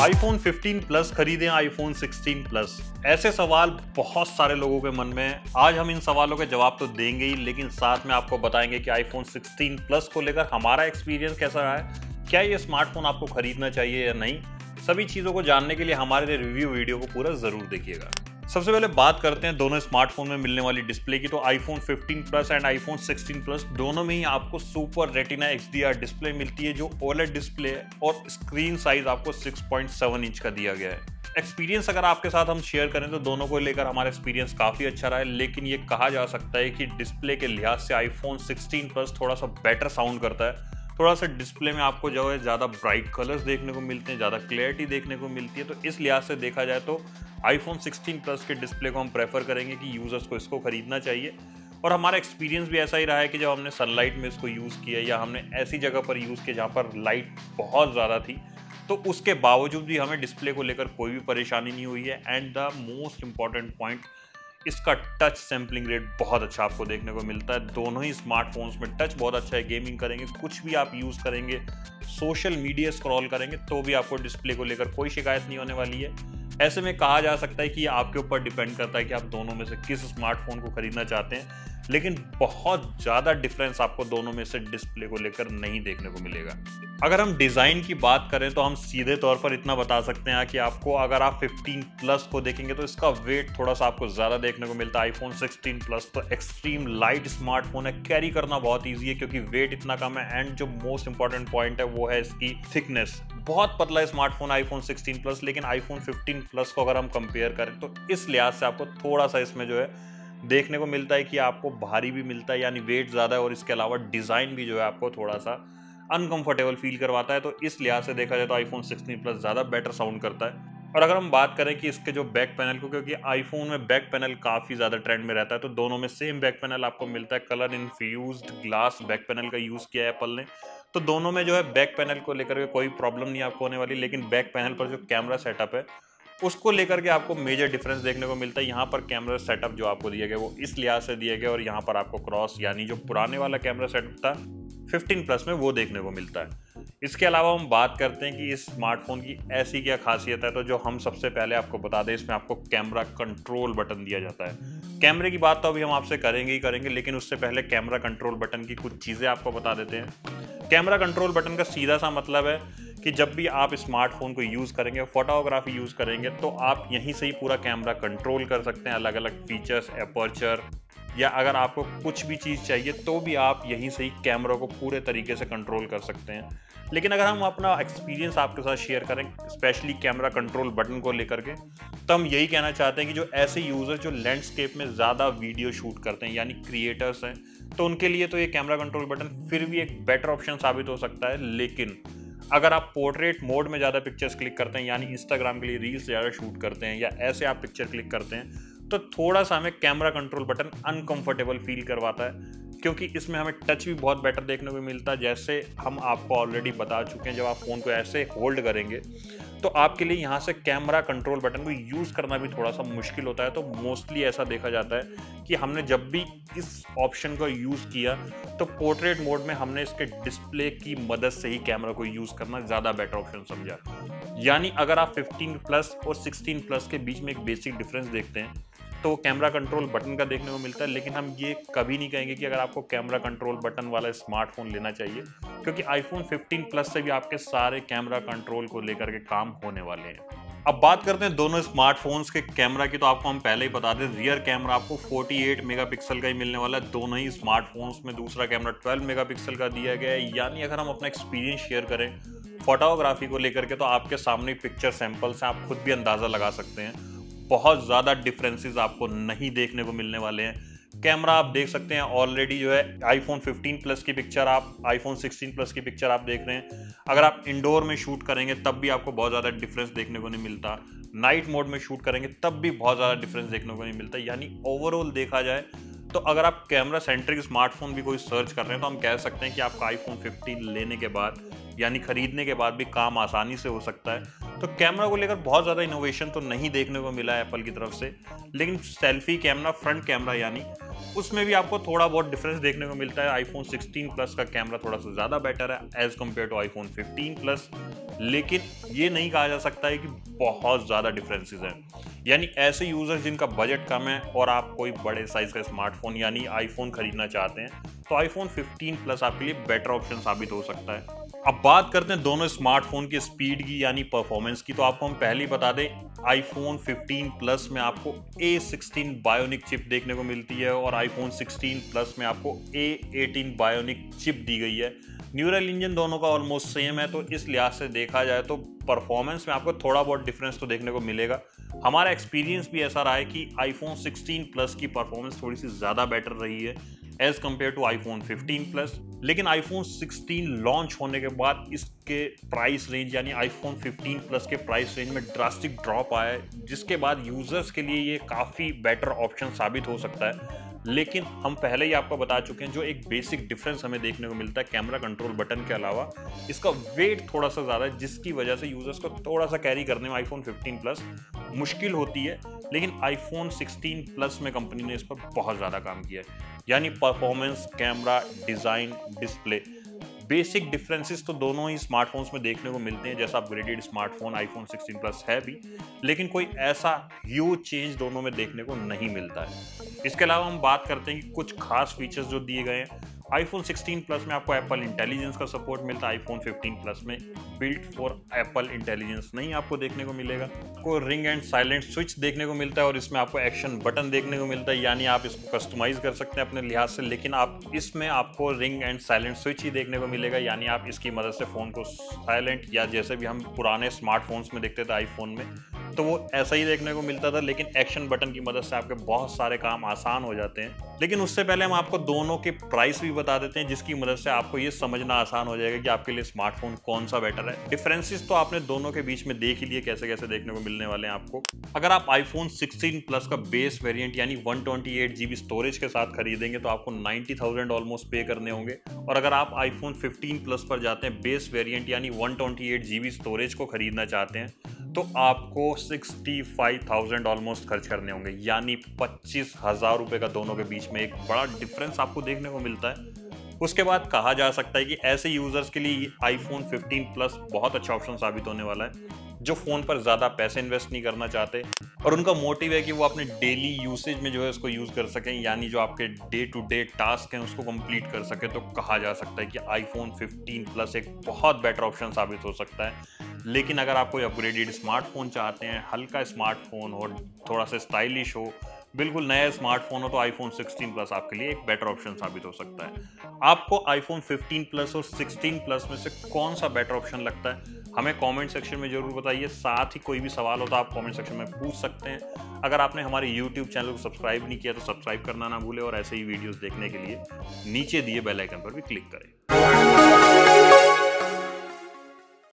iPhone 15 Plus खरीदें iPhone 16 Plus, ऐसे सवाल बहुत सारे लोगों के मन में हैं। आज हम इन सवालों के जवाब तो देंगे ही, लेकिन साथ में आपको बताएंगे कि iPhone 16 Plus को लेकर हमारा एक्सपीरियंस कैसा रहा है, क्या ये स्मार्टफोन आपको खरीदना चाहिए या नहीं। सभी चीज़ों को जानने के लिए हमारे रिव्यू वीडियो को पूरा ज़रूर देखिएगा। सबसे पहले बात करते हैं दोनों स्मार्टफोन में मिलने वाली डिस्प्ले की। तो iPhone 15 Plus and iPhone 16 Plus दोनों में ही आपको सुपर रेटिना XDR डिस्प्ले मिलती है, जो OLED डिस्प्ले है, और स्क्रीन साइज आपको 6.7 इंच का दिया गया है। एक्सपीरियंस अगर आपके साथ हम शेयर करें तो दोनों को लेकर हमारा एक्सपीरियंस काफ़ी अच्छा रहा है, लेकिन ये कहा जा सकता है कि डिस्प्ले के लिहाज से iPhone 16 Plus थोड़ा सा बेटर साउंड करता है। थोड़ा सा डिस्प्ले में आपको जो है ज़्यादा ब्राइट कलर्स देखने को मिलते हैं, ज़्यादा क्लैरिटी देखने को मिलती है, तो इस लिहाज से देखा जाए तो iPhone 16 Plus के डिस्प्ले को हम प्रेफर करेंगे कि यूज़र्स को इसको ख़रीदना चाहिए। और हमारा एक्सपीरियंस भी ऐसा ही रहा है कि जब हमने सनलाइट में इसको यूज़ किया या हमने ऐसी जगह पर यूज़ किया जहाँ पर लाइट बहुत ज़्यादा थी, तो उसके बावजूद भी हमें डिस्प्ले को लेकर कोई भी परेशानी नहीं हुई है। And the most important point, इसका टच सैम्पलिंग रेट बहुत अच्छा आपको देखने को मिलता है। दोनों ही स्मार्टफोन्स में टच बहुत अच्छा है। गेमिंग करेंगे, कुछ भी आप यूज़ करेंगे, सोशल मीडिया स्क्रॉल करेंगे, तो भी आपको डिस्प्ले को लेकर कोई शिकायत नहीं होने वाली है। ऐसे में कहा जा सकता है कि आपके ऊपर डिपेंड करता है कि आप दोनों में से किस स्मार्टफोन को खरीदना चाहते हैं, लेकिन बहुत ज़्यादा डिफरेंस आपको दोनों में से डिस्प्ले को लेकर नहीं देखने को मिलेगा। अगर हम डिज़ाइन की बात करें तो हम सीधे तौर पर इतना बता सकते हैं कि आपको, अगर आप 15 प्लस को देखेंगे तो इसका वेट थोड़ा सा आपको ज़्यादा देखने को मिलता है। iPhone 16 प्लस तो एक्सट्रीम लाइट स्मार्टफोन है, कैरी करना बहुत ईजी है क्योंकि वेट इतना कम है। एंड जो मोस्ट इंपॉर्टेंट पॉइंट है वो है इसकी थिकनेस। बहुत पतला स्मार्टफोन iPhone 16 प्लस, लेकिन iPhone 15 प्लस को अगर हम कंपेयर करें तो इस लिहाज से आपको थोड़ा सा इसमें जो है देखने को मिलता है कि आपको भारी भी मिलता है, यानी वेट ज़्यादा है, और इसके अलावा डिज़ाइन भी जो है आपको थोड़ा सा अनकंफर्टेबल फील करवाता है। तो इस लिहाज से देखा जाए तो iPhone 16 Plus ज़्यादा बेटर साउंड करता है। और अगर हम बात करें कि इसके जो बैक पैनल को, क्योंकि iPhone में बैक पैनल काफ़ी ज़्यादा ट्रेंड में रहता है, तो दोनों में सेम बैक पैनल आपको मिलता है। Colour infused glass back panel का यूज़ किया है एप्पल ने, तो दोनों में जो है बैक पैनल को लेकर के कोई प्रॉब्लम नहीं आपको होने वाली। लेकिन बैक पैनल पर जो कैमरा सेटअप है उसको लेकर के आपको मेजर डिफरेंस देखने को मिलता है। यहाँ पर कैमरा सेटअप जो आपको दिया गया वो इस लिहाज से दिया गया, और यहाँ पर आपको क्रॉस, यानी जो पुराने वाला कैमरा सेटअप था 15 प्लस में, वो देखने को मिलता है। इसके अलावा हम बात करते हैं कि इस स्मार्टफोन की ऐसी क्या खासियत है, तो जो हम सबसे पहले आपको बता दें, इसमें आपको कैमरा कंट्रोल बटन दिया जाता है। कैमरे की बात तो अभी हम आपसे करेंगे ही करेंगे, लेकिन उससे पहले कैमरा कंट्रोल बटन की कुछ चीज़ें आपको बता देते हैं। कैमरा कंट्रोल बटन का सीधा सा मतलब है कि जब भी आप स्मार्टफोन को यूज़ करेंगे, फोटोग्राफी यूज़ करेंगे, तो आप यहीं से ही पूरा कैमरा कंट्रोल कर सकते हैं। अलग अलग फीचर्स, एपर्चर, या अगर आपको कुछ भी चीज़ चाहिए तो भी आप यहीं से ही कैमरा को पूरे तरीके से कंट्रोल कर सकते हैं। लेकिन अगर हम अपना एक्सपीरियंस आपके साथ शेयर करें, स्पेशली कैमरा कंट्रोल बटन को लेकर के, तो हम यही कहना चाहते हैं कि जो ऐसे यूज़र जो लैंडस्केप में ज़्यादा वीडियो शूट करते हैं, यानी क्रिएटर्स हैं, तो उनके लिए तो ये कैमरा कंट्रोल बटन फिर भी एक बेटर ऑप्शन साबित हो सकता है। लेकिन अगर आप पोर्ट्रेट मोड में ज़्यादा पिक्चर्स क्लिक करते हैं, यानी इंस्टाग्राम के लिए रील्स ज़्यादा शूट करते हैं, या ऐसे आप पिक्चर क्लिक करते हैं, तो थोड़ा सा हमें camera control button uncomfortable feel करवाता है, क्योंकि इसमें हमें टच भी बहुत बेटर देखने को मिलता है। जैसे हम आपको ऑलरेडी बता चुके हैं, जब आप फ़ोन को ऐसे होल्ड करेंगे तो आपके लिए यहाँ से कैमरा कंट्रोल बटन को यूज़ करना भी थोड़ा सा मुश्किल होता है। तो मोस्टली ऐसा देखा जाता है कि हमने जब भी इस ऑप्शन को यूज़ किया तो पोर्ट्रेट मोड में हमने इसके डिस्प्ले की मदद से ही कैमरा को यूज़ करना ज़्यादा बेटर ऑप्शन समझा। यानी अगर आप 15 प्लस और 16 प्लस के बीच में एक बेसिक डिफरेंस देखते हैं तो कैमरा कंट्रोल बटन का देखने को मिलता है। लेकिन हम ये कभी नहीं कहेंगे कि अगर आपको कैमरा कंट्रोल बटन वाला स्मार्टफोन लेना चाहिए, क्योंकि iPhone 15 प्लस से भी आपके सारे कैमरा कंट्रोल को लेकर के काम होने वाले हैं। अब बात करते हैं दोनों स्मार्टफोन्स के कैमरा की। तो आपको हम पहले ही बता दें, रियर कैमरा आपको 48 मेगापिक्सल का ही मिलने वाला है दोनों ही स्मार्टफोन्स में। दूसरा कैमरा 12 मेगापिक्सल का दिया गया है। यानी अगर हम अपना एक्सपीरियंस शेयर करें फोटोग्राफी को लेकर के, तो आपके सामने पिक्चर सैम्पल्स हैं, आप खुद भी अंदाज़ा लगा सकते हैं। बहुत ज़्यादा डिफरेंसेस आपको नहीं देखने को मिलने वाले हैं। कैमरा आप देख सकते हैं ऑलरेडी जो है iPhone 15 Plus की पिक्चर आप iPhone 16 Plus की पिक्चर आप देख रहे हैं। अगर आप इंडोर में शूट करेंगे तब भी आपको बहुत ज़्यादा डिफरेंस देखने को नहीं मिलता। नाइट मोड में शूट करेंगे तब भी बहुत ज़्यादा डिफरेंस देखने को नहीं मिलता। यानी ओवरऑल देखा जाए तो अगर आप कैमरा सेंट्रिक स्मार्टफोन भी कोई सर्च कर रहे हैं तो हम कह सकते हैं कि आपका iPhone 15 लेने के बाद, यानी ख़रीदने के बाद भी काम आसानी से हो सकता है। तो कैमरा को लेकर बहुत ज़्यादा इनोवेशन तो नहीं देखने को मिला है एप्पल की तरफ से, लेकिन सेल्फी कैमरा, फ्रंट कैमरा, यानी उसमें भी आपको थोड़ा बहुत डिफरेंस देखने को मिलता है। आईफोन 16 प्लस का कैमरा थोड़ा सा ज़्यादा बेटर है as compare to iPhone 15 plus, लेकिन ये नहीं कहा जा सकता है कि बहुत ज़्यादा डिफरेंसेस हैं। यानी ऐसे यूज़र्स जिनका बजट कम है और आप कोई बड़े साइज़ का स्मार्टफोन यानी आईफोन खरीदना चाहते हैं तो आईफोन 15 प्लस आपके लिए बेटर ऑप्शन साबित हो सकता है। अब बात करते हैं दोनों स्मार्टफोन की स्पीड की यानी परफॉर्मेंस की, तो आपको हम पहले ही बता दें आईफोन 15 प्लस में आपको A16 बायोनिक चिप देखने को मिलती है और आईफोन 16 प्लस में आपको A18 बायोनिक चिप दी गई है। न्यूरल इंजन दोनों का ऑलमोस्ट सेम है, तो इस लिहाज से देखा जाए तो परफॉर्मेंस में आपको थोड़ा बहुत डिफरेंस तो देखने को मिलेगा। हमारा एक्सपीरियंस भी ऐसा रहा है कि आईफोन 16 प्लस की परफॉर्मेंस थोड़ी सी ज़्यादा बेटर रही है as compare to iPhone 15 plus, लेकिन आईफोन 16 लॉन्च होने के बाद इसके प्राइस रेंज यानी आईफोन 15 प्लस के प्राइस रेंज में ड्रास्टिक ड्रॉप आया है, जिसके बाद यूज़र्स के लिए ये काफ़ी बेटर ऑप्शन साबित हो सकता है। लेकिन हम पहले ही आपको बता चुके हैं जो एक बेसिक डिफरेंस हमें देखने को मिलता है कैमरा कंट्रोल बटन के अलावा, इसका वेट थोड़ा सा ज़्यादा है जिसकी वजह से यूज़र्स को थोड़ा सा कैरी करने में आईफोन 15 प्लस मुश्किल होती है, लेकिन आईफोन 16 प्लस में कंपनी ने इस पर बहुत ज़्यादा काम किया है। यानी performance, camera, design, display, basic differences तो दोनों ही स्मार्टफोन्स में देखने को मिलते हैं। जैसा अपग्रेडेड स्मार्टफोन आईफोन 16 प्लस है भी, लेकिन कोई ऐसा ह्यूज चेंज दोनों में देखने को नहीं मिलता है। इसके अलावा हम बात करते हैं कि कुछ खास फीचर्स जो दिए गए हैं। आईफोन 16 प्लस में आपको Apple Intelligence का सपोर्ट मिलता है, आईफोन 15 प्लस में बिल्ट फॉर Apple Intelligence नहीं आपको देखने को मिलेगा। आपको रिंग एंड साइलेंट स्विच देखने को मिलता है और इसमें आपको एक्शन बटन देखने को मिलता है, यानी आप इसको कस्टमाइज़ कर सकते हैं अपने लिहाज से, लेकिन आप इसमें आपको रिंग एंड साइलेंट स्विच ही देखने को मिलेगा। यानी आप इसकी मदद से फ़ोन को साइलेंट या जैसे भी हम पुराने स्मार्टफोन्स में देखते थे आईफोन में तो वो ऐसा ही देखने को मिलता था, लेकिन एक्शन बटन की मदद से आपके बहुत सारे काम आसान हो जाते हैं। लेकिन उससे पहले हम आपको दोनों के प्राइस भी बता देते हैं, जिसकी मदद से आपको ये समझना आसान हो जाएगा कि आपके लिए स्मार्टफोन कौन सा बेटर है। डिफरेंसेस तो आपने दोनों के बीच में देख ही लिए कैसे कैसे देखने को मिलने वाले हैं आपको। अगर आप आईफोन 16 प्लस का बेस वेरिएंट यानी 128GB स्टोरेज के साथ खरीदेंगे तो आपको 90,000 ऑलमोस्ट पे करने होंगे, और अगर आप आईफोन 15 प्लस पर जाते हैं बेस वेरिएंट यानी 128GB स्टोरेज को खरीदना चाहते हैं तो आपको 65,000 ऑलमोस्ट खर्च करने होंगे, यानी 25,000 रुपये का दोनों के बीच में एक बड़ा डिफरेंस आपको देखने को मिलता है। उसके बाद कहा जा सकता है कि ऐसे यूज़र्स के लिए आईफोन 15 प्लस बहुत अच्छा ऑप्शन साबित होने वाला है जो फ़ोन पर ज़्यादा पैसे इन्वेस्ट नहीं करना चाहते और उनका मोटिव है कि वो अपने डेली यूसेज में जो है उसको यूज़ कर सकें, यानी जो आपके डे टू डे टास्क हैं उसको कंप्लीट कर सकें। तो कहा जा सकता है कि आईफोन 15 प्लस एक बहुत बेटर ऑप्शन साबित हो सकता है। लेकिन अगर आप कोई अपग्रेडेड स्मार्टफोन चाहते हैं, हल्का स्मार्टफोन हो, थोड़ा सा स्टाइलिश हो, बिल्कुल नया स्मार्टफोन हो, तो आईफोन 16 प्लस आपके लिए एक बेटर ऑप्शन साबित हो सकता है। आपको आईफोन 15 प्लस और 16 प्लस में से कौन सा बेटर ऑप्शन लगता है हमें कमेंट सेक्शन में ज़रूर बताइए। साथ ही कोई भी सवाल हो तो आप कमेंट सेक्शन में पूछ सकते हैं। अगर आपने हमारे यूट्यूब चैनल को सब्सक्राइब नहीं किया तो सब्सक्राइब करना ना भूलें और ऐसे ही वीडियोज़ देखने के लिए नीचे दिए बेल आइकन पर भी क्लिक करें।